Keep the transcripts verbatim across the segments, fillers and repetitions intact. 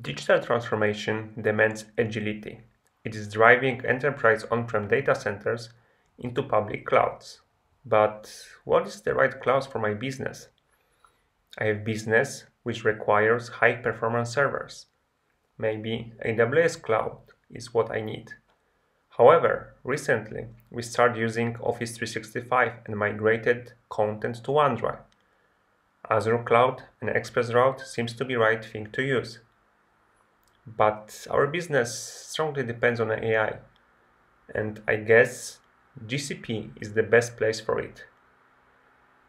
Digital transformation demands agility. It is driving enterprise on-prem data centers into public clouds. But what is the right cloud for my business? I have business which requires high-performance servers. Maybe A W S Cloud is what I need. However, recently we started using Office three sixty-five and migrated content to OneDrive. Azure Cloud and ExpressRoute seems to be the right thing to use. But our business strongly depends on A I, and I guess G C P is the best place for it.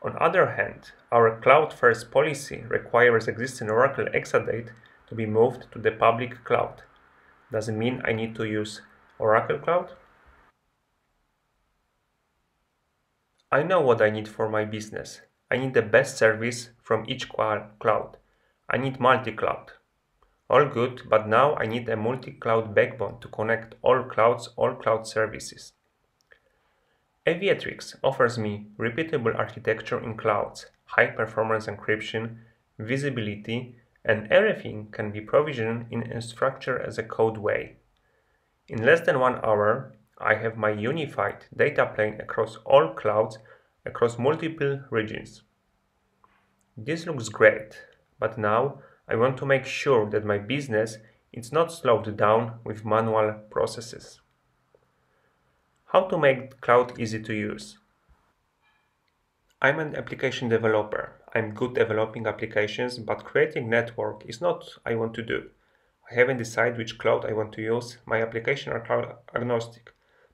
On the other hand, our cloud-first policy requires existing Oracle Exadata to be moved to the public cloud. Does it mean I need to use Oracle Cloud? I know what I need for my business. I need the best service from each cloud. I need multi-cloud. All good, but now I need a multi-cloud backbone to connect all clouds, all cloud services. Aviatrix offers me repeatable architecture in clouds, high-performance encryption, visibility, and everything can be provisioned in a structure as a code way. In less than one hour, I have my unified data plane across all clouds, across multiple regions. This looks great, but now I want to make sure that my business is not slowed down with manual processes. How to make cloud easy to use? I'm an application developer. I'm good developing applications, but creating network is not what I want to do. I haven't decided which cloud I want to use. My applications are cloud agnostic.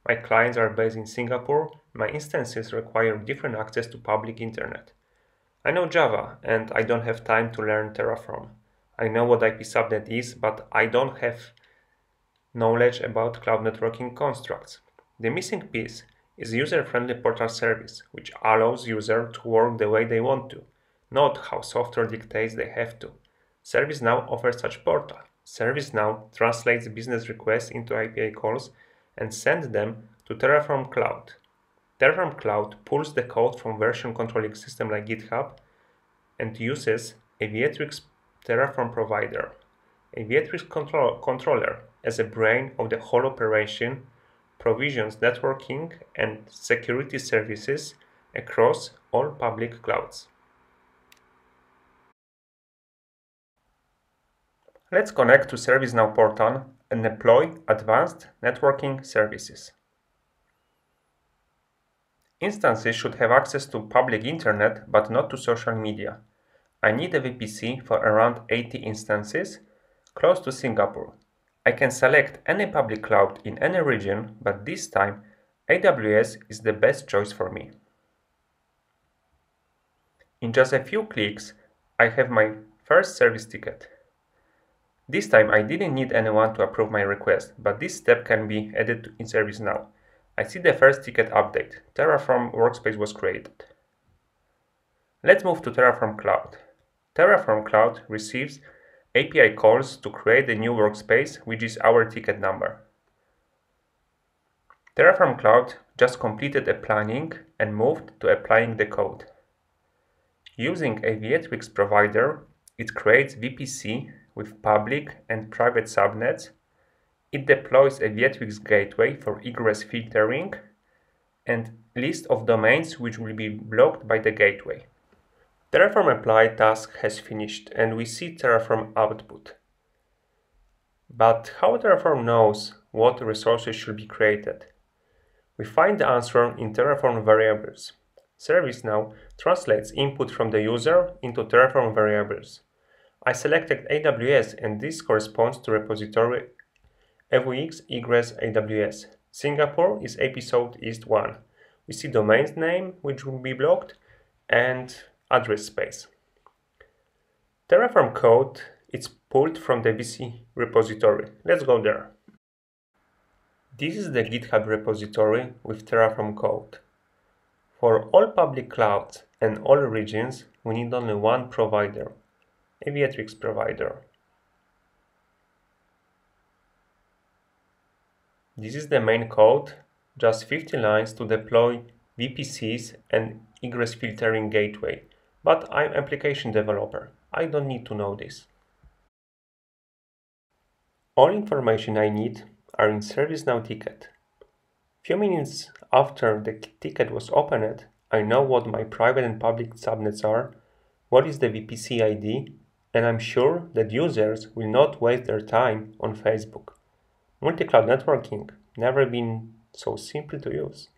My clients are based in Singapore. My instances require different access to public internet. I know Java and I don't have time to learn Terraform. I know what I P subnet is, but I don't have knowledge about cloud networking constructs. The missing piece is user-friendly portal service, which allows users to work the way they want to, not how software dictates they have to. ServiceNow offers such portal. ServiceNow translates business requests into A P I calls and sends them to Terraform Cloud. Terraform Cloud pulls the code from version controlling system like GitHub and uses Aviatrix Terraform provider, Aviatrix control controller as a brain of the whole operation, provisions networking and security services across all public clouds. Let's connect to ServiceNow portal and deploy advanced networking services. Instances should have access to public internet, but not to social media. I need a V P C for around eighty instances, close to Singapore. I can select any public cloud in any region, but this time A W S is the best choice for me. In just a few clicks, I have my first service ticket. This time I didn't need anyone to approve my request, but this step can be added in ServiceNow. I see the first ticket update. Terraform workspace was created. Let's move to Terraform Cloud. Terraform Cloud receives A P I calls to create a new workspace, which is our ticket number. Terraform Cloud just completed a planning and moved to applying the code. Using Aviatrix provider, it creates V P C with public and private subnets. It deploys a Aviatrix gateway for egress filtering and list of domains which will be blocked by the gateway. Terraform apply task has finished and we see Terraform output. But how Terraform knows what resources should be created? We find the answer in Terraform variables. ServiceNow translates input from the user into Terraform variables. I selected A W S and this corresponds to repository A V X egress A W S. Singapore is episode east one. We see domain's name, which will be blocked, and address space. Terraform code is pulled from the V C repository. Let's go there. This is the GitHub repository with Terraform code. For all public clouds and all regions, we need only one provider, Aviatrix provider. This is the main code, just fifty lines to deploy V P Cs and egress filtering gateway. But I'm application developer. I don't need to know this. All information I need are in ServiceNow ticket. Few minutes after the ticket was opened, I know what my private and public subnets are, what is the V P C I D, and I'm sure that users will not waste their time on Facebook. Multi-cloud networking never been so simple to use.